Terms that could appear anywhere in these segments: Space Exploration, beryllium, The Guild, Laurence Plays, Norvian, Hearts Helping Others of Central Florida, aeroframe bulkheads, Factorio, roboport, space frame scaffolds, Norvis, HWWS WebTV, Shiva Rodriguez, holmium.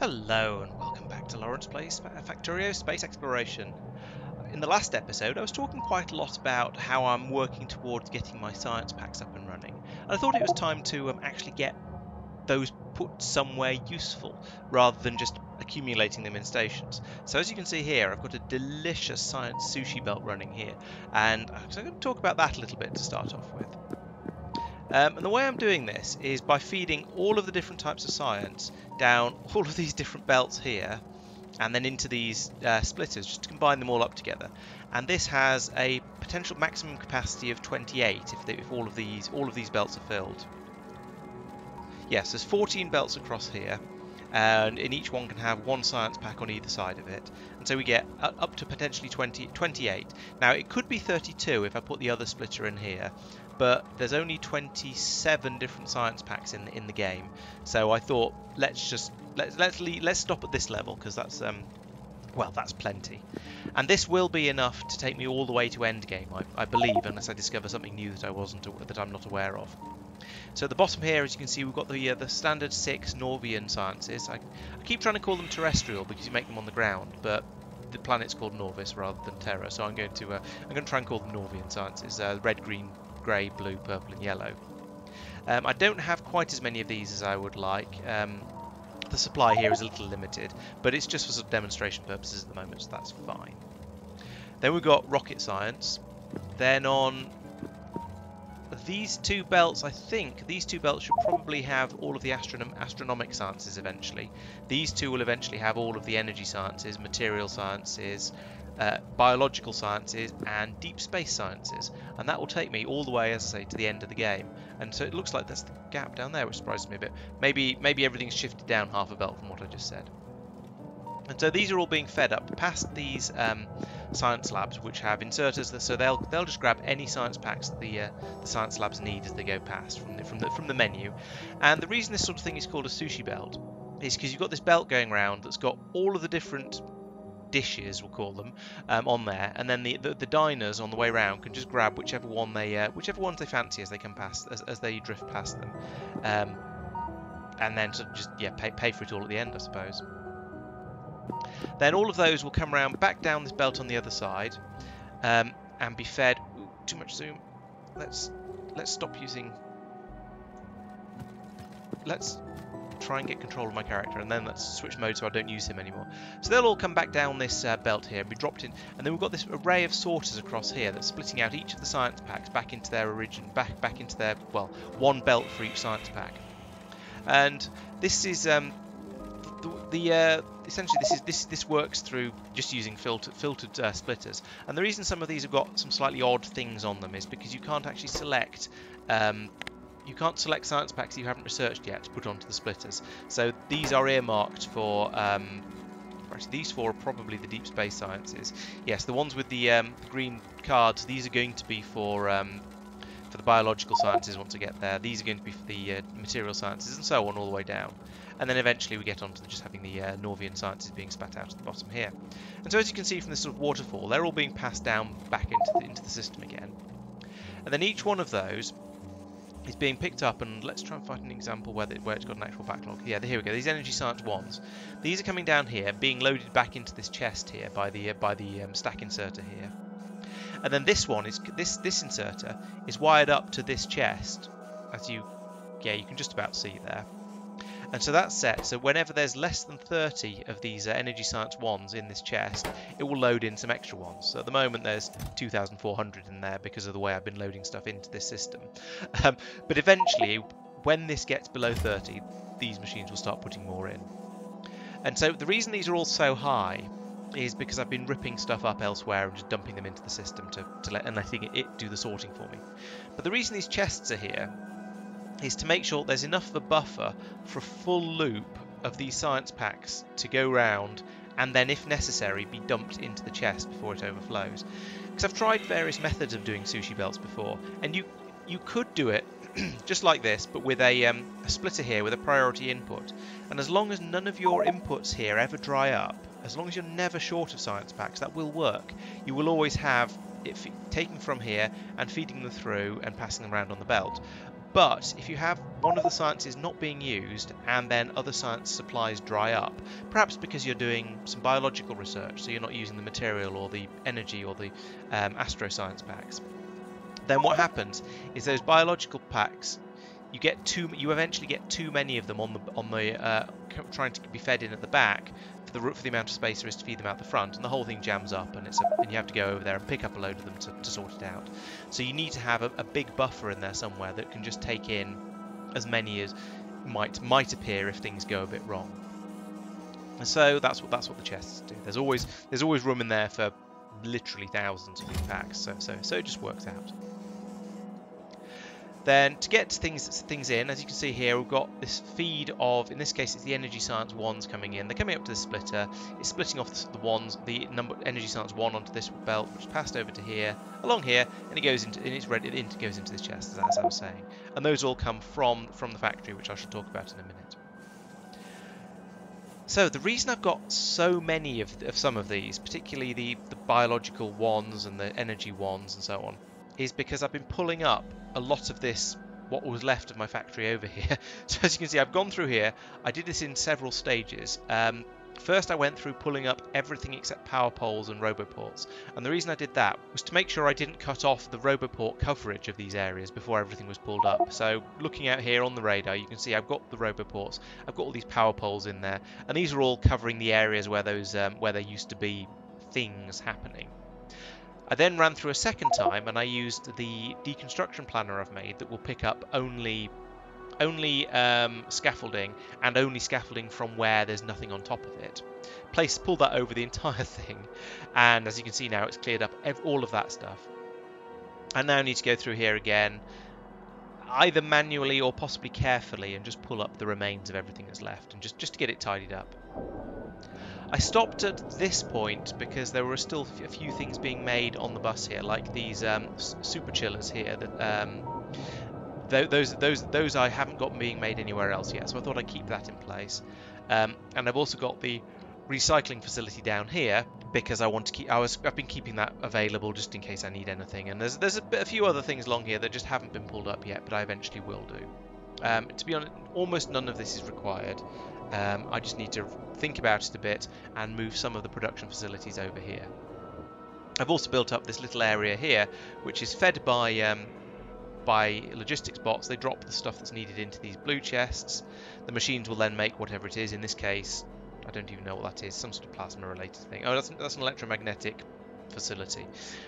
Hello and welcome back to Lawrence Plays Factorio Space Exploration. In the last episode I was talking quite a lot about how I'm working towards getting my science packs up and running. And I thought it was time to actually get those put somewhere useful rather than just accumulating them in stations. So as you can see here, I've got a delicious science sushi belt running here, and I'm going to talk about that a little bit to start off with. And the way I'm doing this is by feeding all of the different types of science down all of these different belts here and then into these splitters, just to combine them all up together. And this has a potential maximum capacity of 28 if all of these belts are filled. Yes, there's 14 belts across here, and in each one can have one science pack on either side of it, and so we get up to potentially 28. Now it could be 32 if I put the other splitter in here, but there's only 27 different science packs in the game, so I thought let's stop at this level, because that's well, that's plenty, and this will be enough to take me all the way to end game, I believe, unless I discover something new that I'm not aware of. So at the bottom here, as you can see, we've got the standard 6 Norvian sciences. I keep trying to call them terrestrial because you make them on the ground, but the planet's called Norvis rather than Terra, so I'm going to try and call them Norvian sciences: red, green, grey, blue, purple, and yellow. I don't have quite as many of these as I would like. The supply here is a little limited, but it's just for sort of demonstration purposes at the moment, so that's fine. Then we've got rocket science. Then on these two belts, I think these two belts should probably have all of the astronomic sciences eventually. These two will eventually have all of the energy sciences, material sciences, biological sciences, and deep space sciences. And that will take me all the way, as I say, to the end of the game. And so it looks like that's the gap down there, which surprises me a bit. Maybe everything's shifted down half a belt from what I just said. And so these are all being fed up past these science labs, which have inserters, so they'll just grab any science packs that the science labs need as they go past from the menu. And the reason this sort of thing is called a sushi belt is because you've got this belt going around that's got all of the different dishes, we'll call them, on there, and then the diners on the way round can just grab whichever ones they fancy as they come past, as they drift past them, and then sort of just pay for it all at the end, I suppose. Then all of those will come around back down this belt on the other side, and be fed. Ooh, too much zoom. Let's stop using. Let's try and get control of my character, and then let's switch mode so I don't use him anymore. So they'll all come back down this belt here and be dropped in, and then we've got this array of sorters across here that's splitting out each of the science packs back into their origin, back into their, well, one belt for each science pack, and this is essentially this works through just using filtered splitters. And the reason some of these have got some slightly odd things on them is because you can't actually select science packs you haven't researched yet to put onto the splitters. So these are earmarked for actually these four are probably the deep space sciences. Yes, the ones with the green cards, these are going to be for the biological sciences once I get there. These are going to be for the material sciences, and so on all the way down. And then eventually we get onto just having the Norvian sciences being spat out at the bottom here. And so as you can see from this sort of waterfall, they're all being passed down back into the system again. And then each one of those is being picked up, and let's try and find an example where it's got an actual backlog. Yeah, here we go. These energy science ones. These are coming down here, being loaded back into this chest here by the stack inserter here. And then this one is this inserter is wired up to this chest, as you can just about see there. And so that's set, so whenever there's less than 30 of these energy science ones in this chest, it will load in some extra ones. So at the moment there's 2,400 in there because of the way I've been loading stuff into this system. But eventually, when this gets below 30, these machines will start putting more in. And so the reason these are all so high is because I've been ripping stuff up elsewhere and just dumping them into the system and letting it do the sorting for me. But the reason these chests are here is to make sure there's enough of a buffer for a full loop of these science packs to go round and then, if necessary, be dumped into the chest before it overflows. Because I've tried various methods of doing sushi belts before, and you could do it just like this, but with a splitter here with a priority input. And as long as none of your inputs here ever dry up, as long as you're never short of science packs, that will work. You will always have it taken from here and feeding them through and passing them around on the belt. But if you have one of the sciences not being used and then other science supplies dry up, perhaps because you're doing some biological research, so you're not using the material or the energy or the astroscience packs, then what happens is those biological packs, you eventually get too many of them on the trying to be fed in at the back for the amount of space there is to feed them out the front, and the whole thing jams up, and you have to go over there and pick up a load of them to sort it out. So you need to have a big buffer in there somewhere that can just take in as many as might appear if things go a bit wrong. And so that's what the chests do. There's always room in there for literally thousands of these packs. So it just works out. Then to get things in, as you can see here, we've got this feed of, in this case, it's the energy science ones coming in. They're coming up to the splitter. It's splitting off the ones, the number energy science one onto this belt, which is passed over to here, along here, and it goes into, and it's ready. It goes into this chest, as I was saying. And those all come from the factory, which I shall talk about in a minute. So the reason I've got so many of some of these, particularly the biological ones and the energy ones and so on, is because I've been pulling up a lot of this, what was left of my factory over here. So as you can see, I've gone through here. I did this in several stages. First I went through pulling up everything except power poles and roboports, and the reason I did that was to make sure I didn't cut off the roboport coverage of these areas before everything was pulled up. So looking out here on the radar, you can see I've got the roboports, I've got all these power poles in there, and these are all covering the areas where those where there used to be things happening. I then ran through a second time, and I used the deconstruction planner I've made that will pick up only scaffolding, and only scaffolding from where there's nothing on top of it. Pull that over the entire thing, and as you can see now, it's cleared up all of that stuff. I now need to go through here again, either manually or possibly carefully, and just pull up the remains of everything that's left, and just to get it tidied up. I stopped at this point because there were still a few things being made on the bus here, like these super chillers here. That those I haven't got being made anywhere else yet, so I thought I'd keep that in place. And I've also got the recycling facility down here because I want to keep. I've been keeping that available just in case I need anything. And there's a few other things along here that just haven't been pulled up yet, but I eventually will do. To be honest, almost none of this is required. I just need to think about it a bit and move some of the production facilities over here. I've also built up this little area here, which is fed by logistics bots. They drop the stuff that's needed into these blue chests. The machines will then make whatever it is. In this case, I don't even know what that is. Some sort of plasma-related thing. Oh, that's an electromagnetic facility.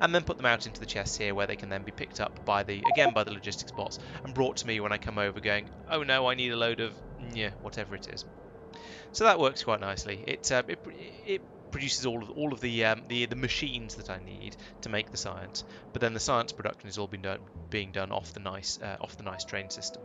And then put them out into the chests here, where they can then be picked up by the logistics bots and brought to me when I come over, going, oh no, I need a load of whatever it is. So that works quite nicely. It produces all of the machines that I need to make the science, but then the science production is all being done off the nice train system.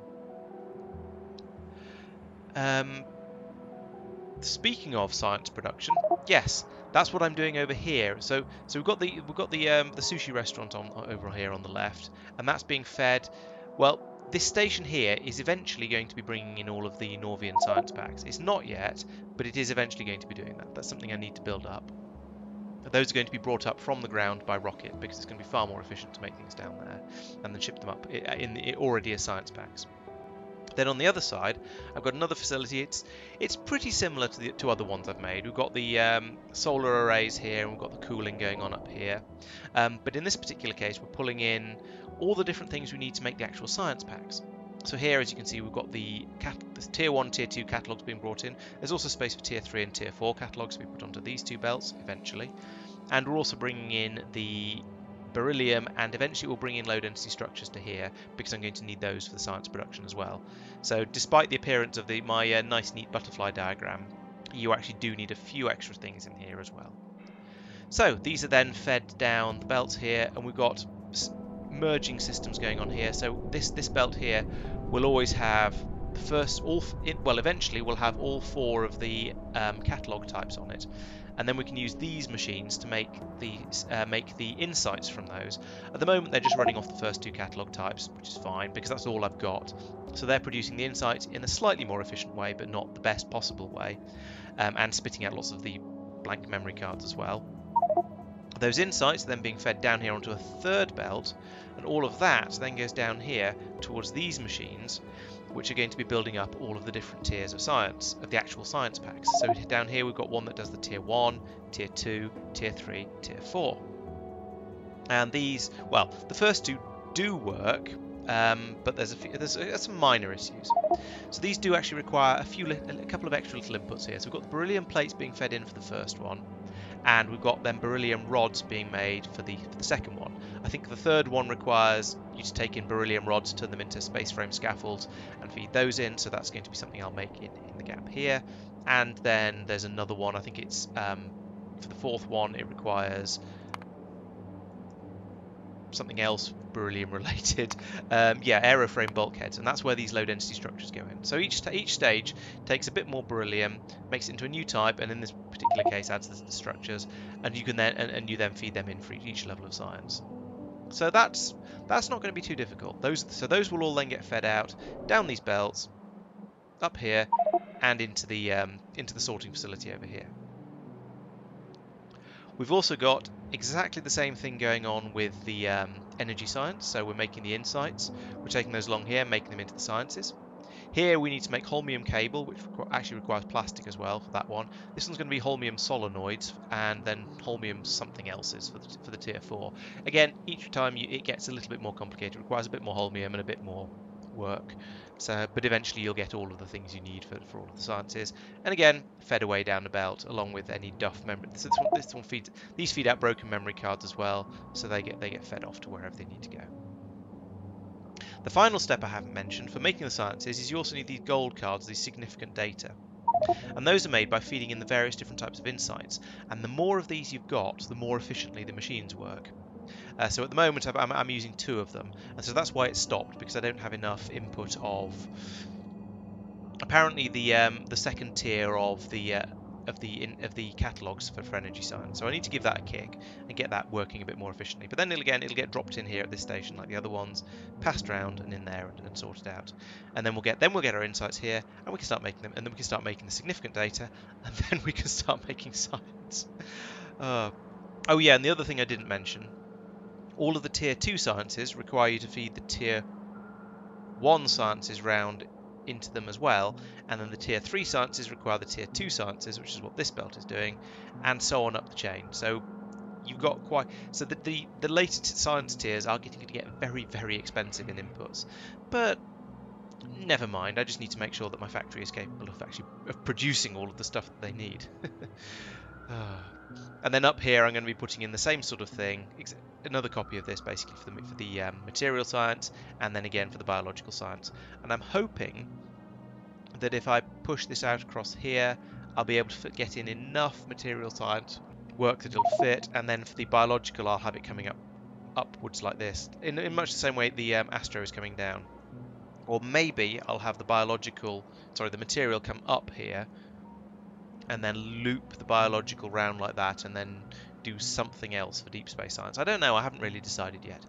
Speaking of science production, yes, that's what I'm doing over here. So we've got the sushi restaurant over here on the left, and that's being fed. Well, this station here is eventually going to be bringing in all of the Norvian science packs. It's not yet, but it is eventually going to be doing that. That's something I need to build up. But those are going to be brought up from the ground by rocket, because it's going to be far more efficient to make things down there and then ship them up in already as science packs. Then on the other side, I've got another facility. It's pretty similar to the other ones I've made. We've got the solar arrays here, and we've got the cooling going on up here. But in this particular case, we're pulling in all the different things we need to make the actual science packs. So here, as you can see, we've got the tier 1, tier 2 catalogues being brought in. There's also space for tier 3 and tier 4 catalogues to be put onto these two belts eventually. And we're also bringing in the beryllium, and eventually we'll bring in low-density structures to here, because I'm going to need those for the science production as well. So despite the appearance of my nice neat butterfly diagram, you actually do need a few extra things in here as well. So these are then fed down the belts here, and we've got merging systems going on here. So this belt here will always have the first eventually we'll have all four of the catalog types on it, and then we can use these machines to make the insights from those. At the moment, they're just running off the first two catalog types, which is fine because that's all I've got. So they're producing the insights in a slightly more efficient way, but not the best possible way, and spitting out lots of the blank memory cards as well. Those insights are then being fed down here onto a third belt, and all of that then goes down here towards these machines, which are going to be building up all of the different tiers of science, of the actual science packs. So down here we've got one that does the tier 1, tier 2, tier 3, tier 4. And these, well, the first two do work, but there's some minor issues. So these do actually require a couple of extra little inputs here. So we've got the beryllium plates being fed in for the first one, and we've got then beryllium rods being made for the second one. I think the third one requires you to take in beryllium rods, turn them into space frame scaffolds, and feed those in, so that's going to be something I'll make in the gap here. And then there's another one, I think it's, for the fourth one, it requires something else beryllium related, yeah, aeroframe bulkheads, and that's where these low-density structures go in. So each stage takes a bit more beryllium, makes it into a new type, and in this particular case adds the structures, and you can then and you feed them in for each level of science. So that's not going to be too difficult. Those will all then get fed out down these belts, up here, and into the sorting facility over here. We've also got exactly the same thing going on with the energy science. So we're making the insights, we're taking those along here, making them into the sciences. Here we need to make holmium cable, which actually requires plastic as well for that one. This one's going to be holmium solenoids, and then holmium something else's for the tier 4. Again, each time it gets a little bit more complicated, it requires a bit more holmium and a bit more work. So, but eventually you'll get all of the things you need for all of the sciences, and again fed away down the belt along with any duff memory. So this one feeds, these feed out broken memory cards as well, so they get fed off to wherever they need to go. The final step I haven't mentioned for making the sciences is you also need these gold cards, these significant data, and those are made by feeding in the various different types of insights. And the more of these you've got, the more efficiently the machines work. So at the moment I'm using 2 of them, and so that's why it stopped, because I don't have enough input of. Apparently the second tier of the catalogues for energy science. So I need to give that a kick and get that working a bit more efficiently. But then it'll get dropped in here at this station like the other ones, passed around and in there and sorted out. And then we'll get our insights here, and we can start making them, and then we can start making the significant data, and then we can start making science. Oh yeah, and the other thing I didn't mention. All of the tier 2 sciences require you to feed the tier 1 sciences round into them as well, and then the tier 3 sciences require the tier 2 sciences, which is what this belt is doing, and so on up the chain. So you've got quite, so that the later science tiers are getting to get very, very expensive in inputs, but never mind. I just need to make sure that my factory is capable of actually producing all of the stuff that they need. And then up here I'm going to be putting in the same sort of thing, another copy of this basically for the material science, and then again for the biological science. And I'm hoping that if I push this out across here, I'll be able to get in enough material science work that it'll fit, and then for the biological I'll have it coming up upwards like this, in much the same way the astro is coming down. Or maybe I'll have the biological, sorry, the material come up here, and then loop the biological round like that, and then do something else for deep space science. I don't know, I haven't really decided yet.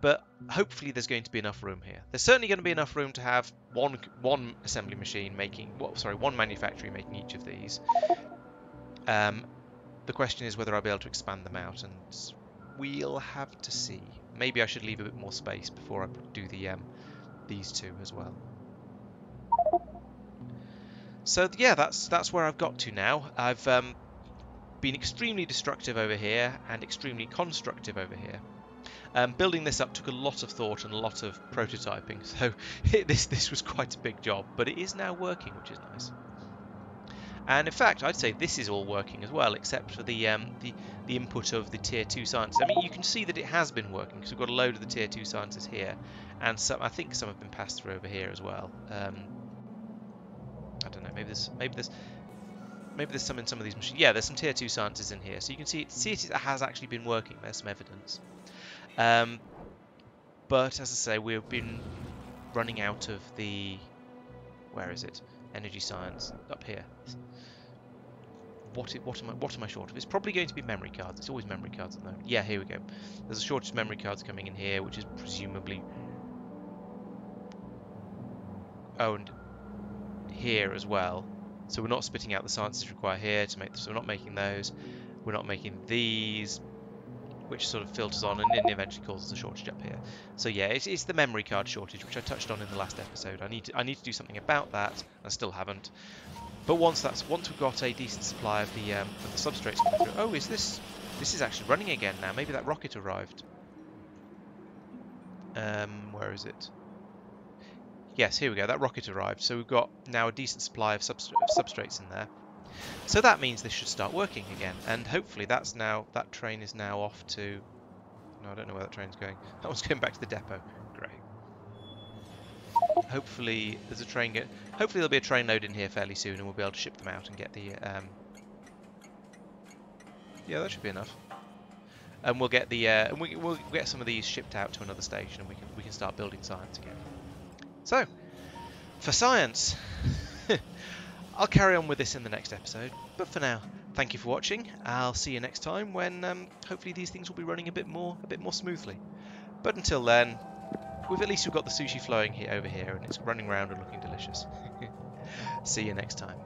But hopefully there's going to be enough room here. There's certainly going to be enough room to have one assembly machine making, well, sorry, one manufacturer making each of these. The question is whether I'll be able to expand them out, and we'll have to see. Maybe I should leave a bit more space before I do the these two as well. So yeah, that's where I've got to now. I've been extremely destructive over here and extremely constructive over here. Building this up took a lot of thought and a lot of prototyping, so this was quite a big job, but it is now working, which is nice. And in fact, I'd say this is all working as well, except for the input of the tier 2 sciences. I mean, you can see that it has been working, because we've got a load of the tier 2 sciences here, and some, I think some have been passed through over here as well. I don't know, maybe there's some in some of these machines. Yeah, there's some tier 2 sciences in here, so you can see it has actually been working. There's some evidence, but as I say, we've been running out of the, where is it, energy science up here. What am I short of? It's probably going to be memory cards. It's always memory cards at the moment. Yeah, here we go. There's a shortage of memory cards coming in here, which is presumably owned here as well, so we're not spitting out the sciences required here to make this, so we're not making those. we're not making these, which sort of filters on and eventually causes a shortage up here. So yeah, it's the memory card shortage, which I touched on in the last episode. I need to do something about that. I still haven't. But once we've got a decent supply of the substrates coming through. Oh, is this is actually running again now? Maybe that rocket arrived. Where is it? Yes, here we go. That rocket arrived. So we've got now a decent supply of substrates in there. So that means this should start working again, and hopefully that's now, that train is now off to, no, I don't know where that train's going. That one's going back to the depot. Great. Hopefully there's a train hopefully there'll be a train load in here fairly soon, and we'll be able to ship them out and get the yeah, that should be enough. And we'll get the and we'll get some of these shipped out to another station, and we can start building science again. So for science, I'll carry on with this in the next episode, but for now, thank you for watching. I'll see you next time when hopefully these things will be running a bit more smoothly. But until then, at least we've got the sushi flowing here over here, and it's running around and looking delicious. See you next time.